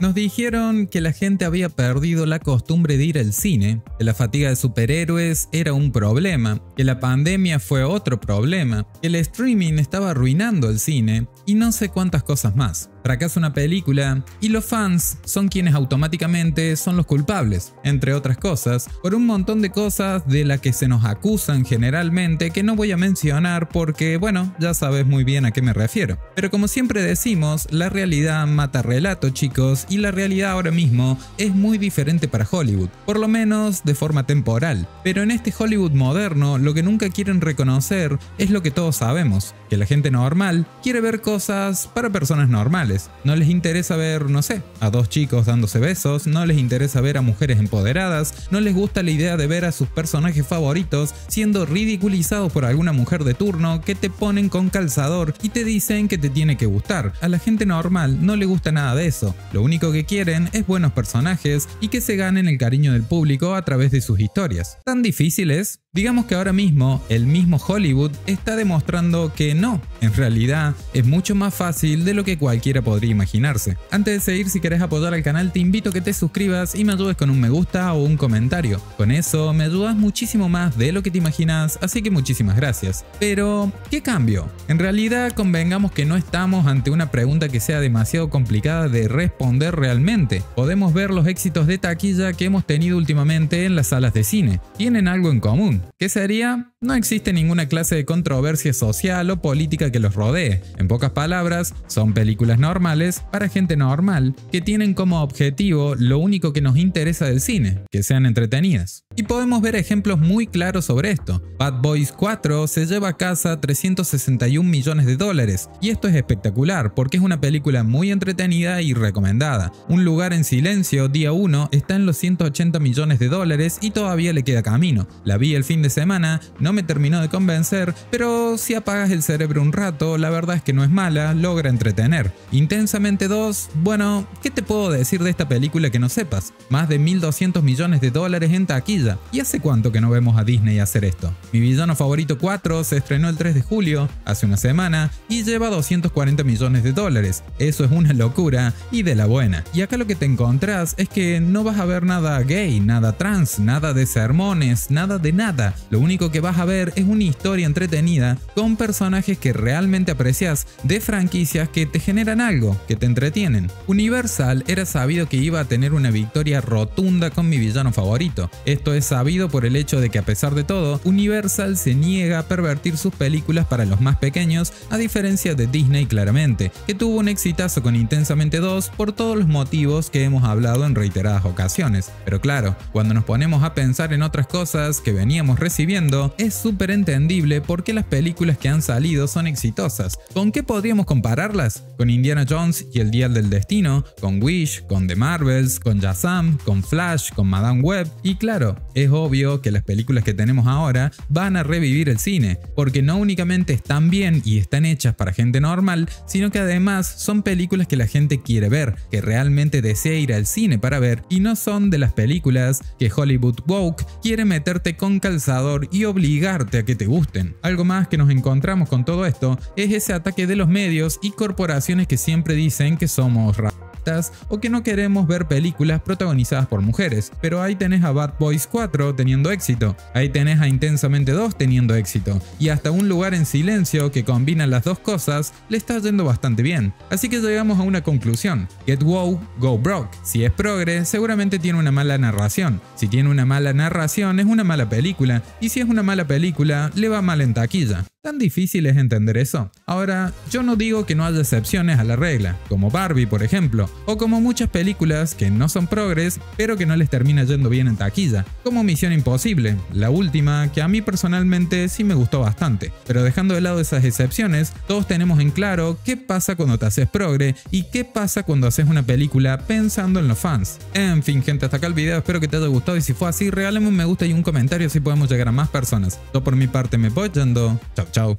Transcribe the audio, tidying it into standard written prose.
Nos dijeron que la gente había perdido la costumbre de ir al cine, que la fatiga de superhéroes era un problema, que la pandemia fue otro problema, que el streaming estaba arruinando el cine y no sé cuántas cosas más. Fracasa una película y los fans son quienes automáticamente son los culpables, entre otras cosas, por un montón de cosas de las que se nos acusan generalmente que no voy a mencionar porque, bueno, ya sabes muy bien a qué me refiero. Pero como siempre decimos, la realidad mata relato, chicos, y la realidad ahora mismo es muy diferente para Hollywood, por lo menos de forma temporal. Pero en este Hollywood moderno, lo que nunca quieren reconocer es lo que todos sabemos, que la gente normal quiere ver cosas para personas normales. No les interesa ver, no sé, a dos chicos dándose besos, no les interesa ver a mujeres empoderadas, no les gusta la idea de ver a sus personajes favoritos siendo ridiculizados por alguna mujer de turno que te ponen con calzador y te dicen que te tiene que gustar. A la gente normal no le gusta nada de eso, lo único que quieren es buenos personajes y que se ganen el cariño del público a través de sus historias. ¿Tan difícil es? Digamos que ahora mismo el mismo Hollywood está demostrando que no, en realidad es mucho más fácil de lo que cualquiera podría imaginarse. Antes de seguir, si querés apoyar al canal, te invito a que te suscribas y me ayudes con un me gusta o un comentario. Con eso me ayudas muchísimo más de lo que te imaginas, así que muchísimas gracias. Pero, ¿qué cambio? En realidad convengamos que no estamos ante una pregunta que sea demasiado complicada de responder realmente. Podemos ver los éxitos de taquilla que hemos tenido últimamente en las salas de cine. Tienen algo en común. ¿Qué sería? No existe ninguna clase de controversia social o política que los rodee. En pocas palabras, son películas normales para gente normal que tienen como objetivo lo único que nos interesa del cine, que sean entretenidas. Y podemos ver ejemplos muy claros sobre esto. Bad Boys 4 se lleva a casa $361 millones y esto es espectacular porque es una película muy entretenida y recomendada. Un lugar en silencio, día 1, está en los $180 millones y todavía le queda camino. La vi el fin de semana, no me terminó de convencer, pero si apagas el cerebro un rato, la verdad es que no es mala, logra entretener. Intensamente 2, bueno, ¿qué te puedo decir de esta película que no sepas? Más de $1.200 millones en taquilla. ¿Y hace cuánto que no vemos a Disney hacer esto? Mi villano favorito 4 se estrenó el 3 de julio, hace una semana, y lleva $240 millones. Eso es una locura y de la buena. Y acá lo que te encontrás es que no vas a ver nada gay, nada trans, nada de sermones, nada de nada. Lo único que vas a ver es una historia entretenida con personajes que realmente aprecias de franquicias que te generan algo, que te entretienen. Universal era sabido que iba a tener una victoria rotunda con Mi villano favorito. Esto es sabido por el hecho de que, a pesar de todo, Universal se niega a pervertir sus películas para los más pequeños, a diferencia de Disney claramente, que tuvo un exitazo con Intensamente 2 por todos los motivos que hemos hablado en reiteradas ocasiones. Pero claro, cuando nos ponemos a pensar en otras cosas que veníamos recibiendo, es súper entendible por qué las películas que han salido son exitosas. ¿Con qué podríamos compararlas? Con Indiana Jones y el Dial del Destino, con Wish, con The Marvels, con Shazam, con Flash, con Madame Webb. Y claro, es obvio que las películas que tenemos ahora van a revivir el cine, porque no únicamente están bien y están hechas para gente normal, sino que además son películas que la gente quiere ver, que realmente desea ir al cine para ver, y no son de las películas que Hollywood woke quiere meterte con calzador y obligarte a que te gusten. Algo más que nos encontramos con todo esto es ese ataque de los medios y corporaciones que siempre dicen que somos racistas o que no queremos ver películas protagonizadas por mujeres. Pero ahí tenés a Bad Boys 4 teniendo éxito, ahí tenés a Intensamente 2 teniendo éxito, y hasta Un lugar en silencio, que combina las dos cosas, le está yendo bastante bien. Así que llegamos a una conclusión: get woke, go broke. Si es progre, seguramente tiene una mala narración. Si tiene una mala narración, es una mala película, y si es una mala película, le va mal en taquilla. ¿Tan difícil es entender eso? Ahora, yo no digo que no haya excepciones a la regla, como Barbie por ejemplo, o como muchas películas que no son progres pero que no les termina yendo bien en taquilla, como Misión Imposible, la última, que a mí personalmente sí me gustó bastante. Pero dejando de lado esas excepciones, todos tenemos en claro qué pasa cuando te haces progre y qué pasa cuando haces una película pensando en los fans. En fin gente, hasta acá el video, espero que te haya gustado y si fue así, regálame un me gusta y un comentario si podemos llegar a más personas. Yo por mi parte me voy yendo. Chau.